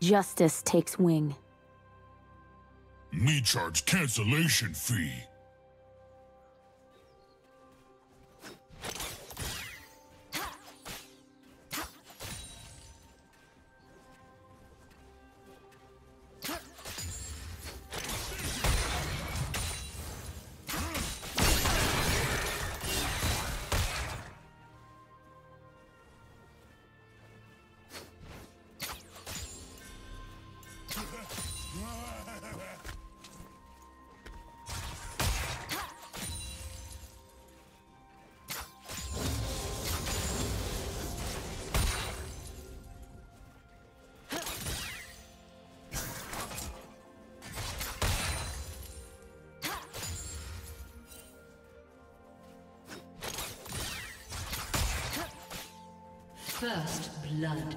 Justice takes wing. Me charge cancellation fee. First blood.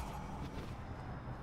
You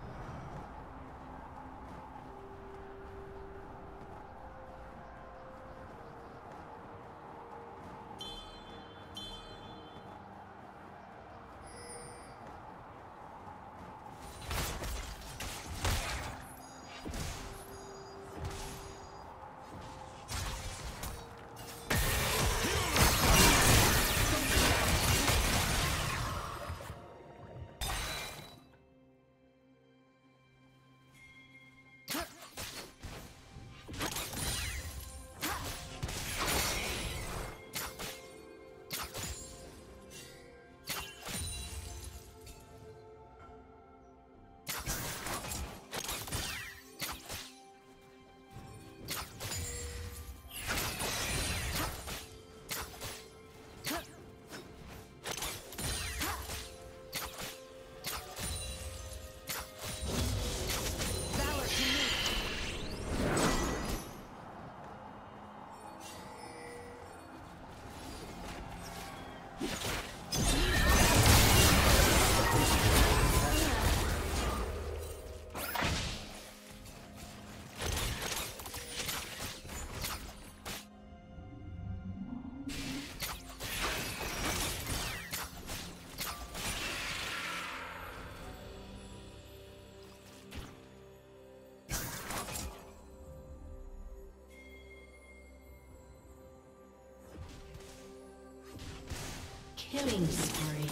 Killing spree.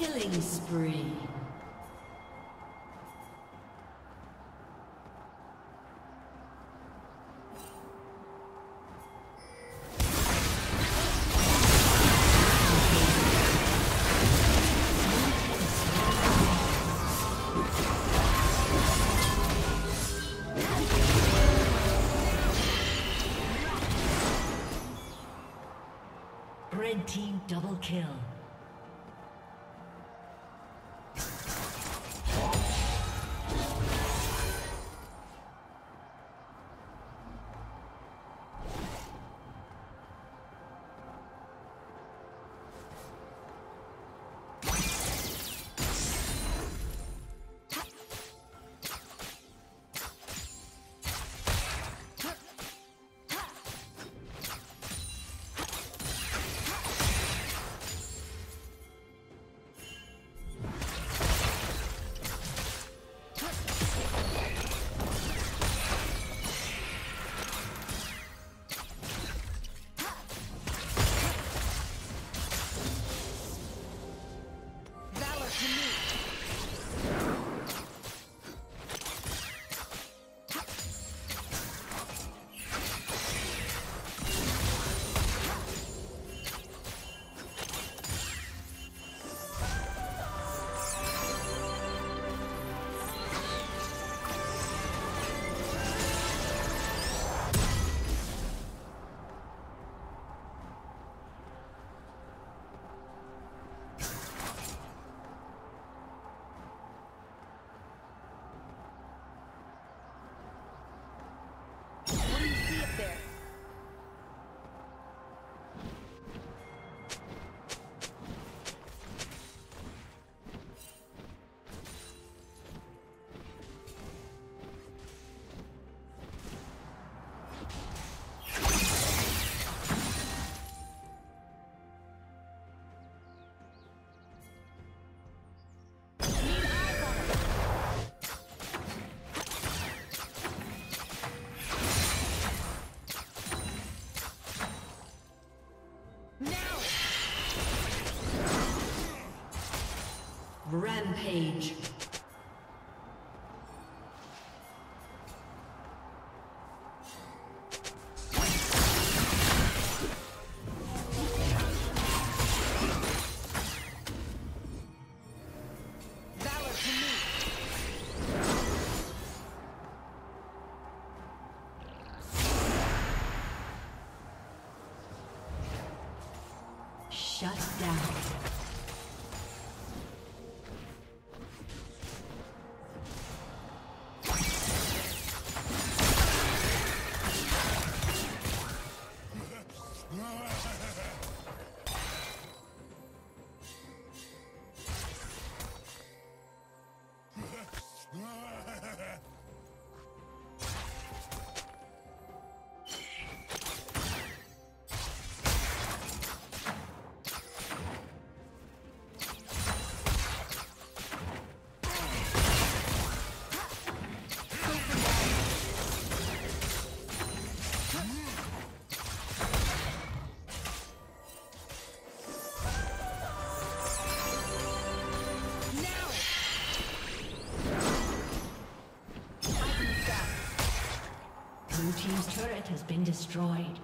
Killing spree. Red team double kill. Rampage. Shut down. Blue team's turret has been destroyed.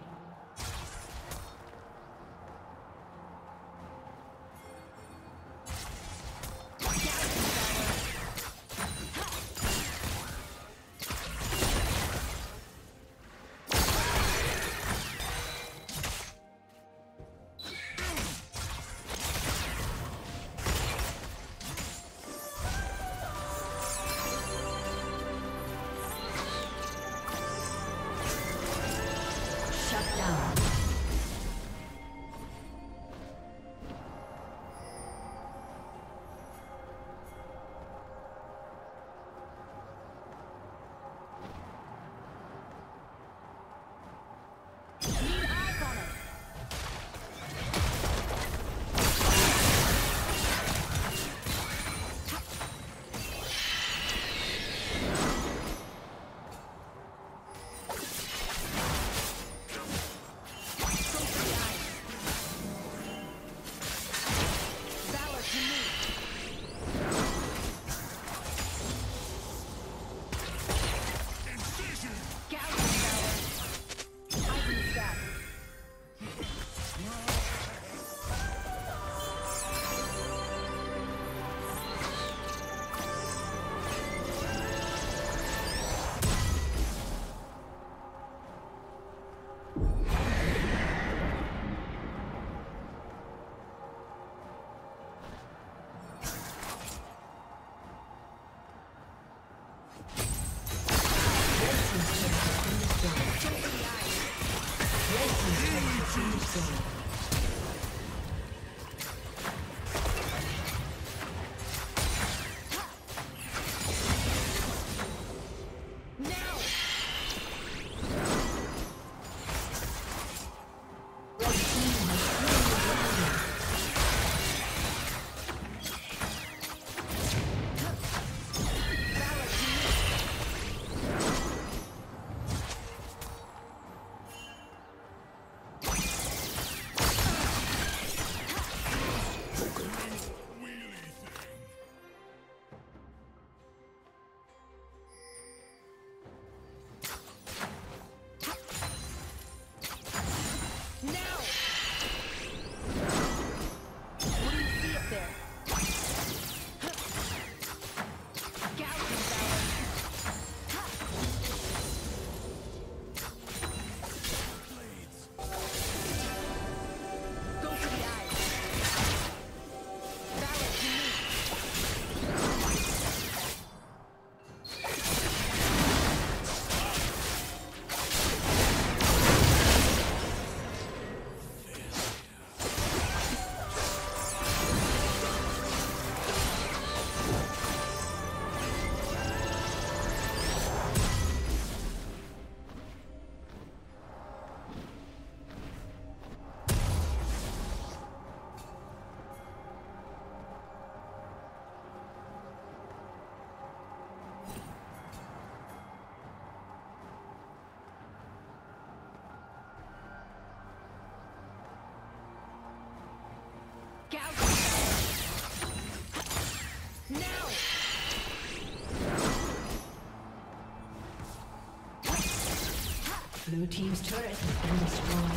Blue team's turret has been destroyed.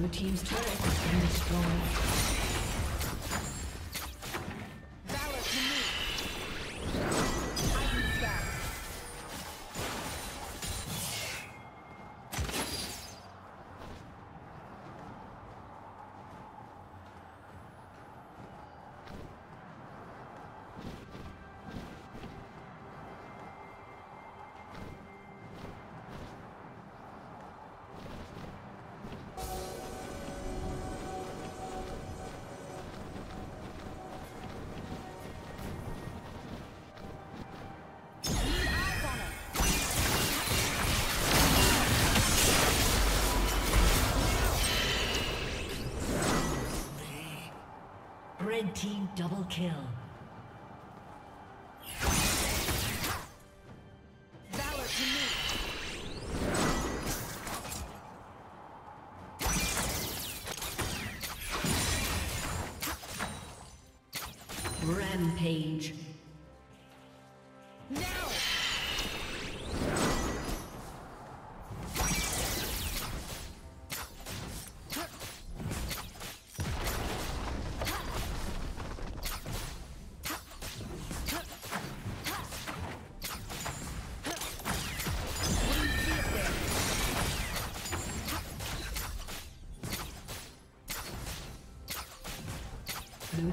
Blue team's turret has been destroyed. Red team double kill. Valor to me. Rampage. Blue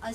A